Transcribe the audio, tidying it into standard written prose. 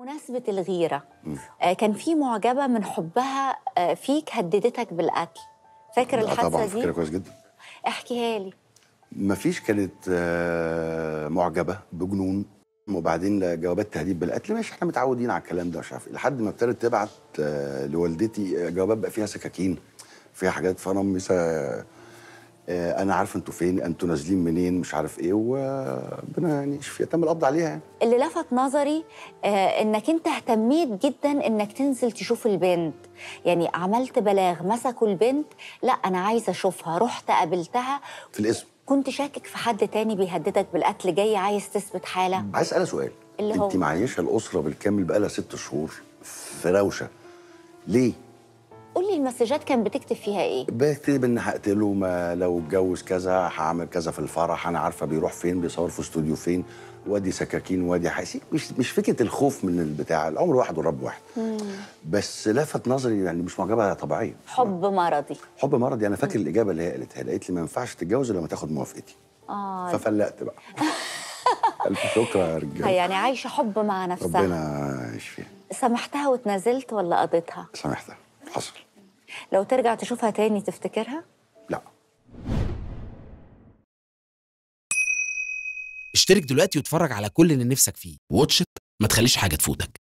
مناسبة الغيرة كان في معجبة من حبها فيك هددتك بالقتل، فاكر الحادثة طبعا دي؟ طبعا فاكرها كويس جدا. احكيها لي. مفيش، كانت معجبة بجنون، وبعدين جوابات تهديد بالقتل، ماشي احنا متعودين على الكلام ده مش عارف، لحد ما ابتدت تبعت لوالدتي جوابات بقى فيها سكاكين فيها حاجات، فانا امي انا عارف انتوا فين، انتوا نازلين منين، مش عارف ايه، وربنا يعني شفيها، تم القبض عليها يعني. اللي لفت نظري انك انت اهتميت جدا انك تنزل تشوف البنت، يعني عملت بلاغ، مسكوا البنت، لا انا عايزه اشوفها، رحت قابلتها في القسم. كنت شاكك في حد تاني بيهددك بالقتل، جاي عايز تثبت حاله. عايز اسالها سؤال، اللي هو انت معيشه الاسره بالكامل بقالها 6 شهور في روشه، ليه؟ قولي المسجات كان بتكتب فيها ايه؟ بكتب ان هقتله، ما لو اتجوز كذا هعمل كذا في الفرح، انا عارفه بيروح فين، بيصور في استوديو فين، وادي سكاكين وادي حاسي، مش فكره الخوف من البتاع، الامر واحد والرب واحد. بس لفت نظري يعني مش معجبه طبيعيه، حب مرضي. حب مرضي. انا فاكر الاجابه اللي هي قالتها، قالت لي ما ينفعش تتجوز الا ما تاخد موافقتي. ففلقت بقى. ألف شكر يا رجاله. يعني عايشه حب مع نفسها. ربنا يشفيها. سامحتها وتنازلت ولا قضيتها؟ سامحتها، حصل. لو ترجع تشوفها تاني تفتكرها؟ لا. اشترك دلوقتي واتفرج على كل اللي نفسك فيه، واتشت، ما تخليش حاجة تفوتك.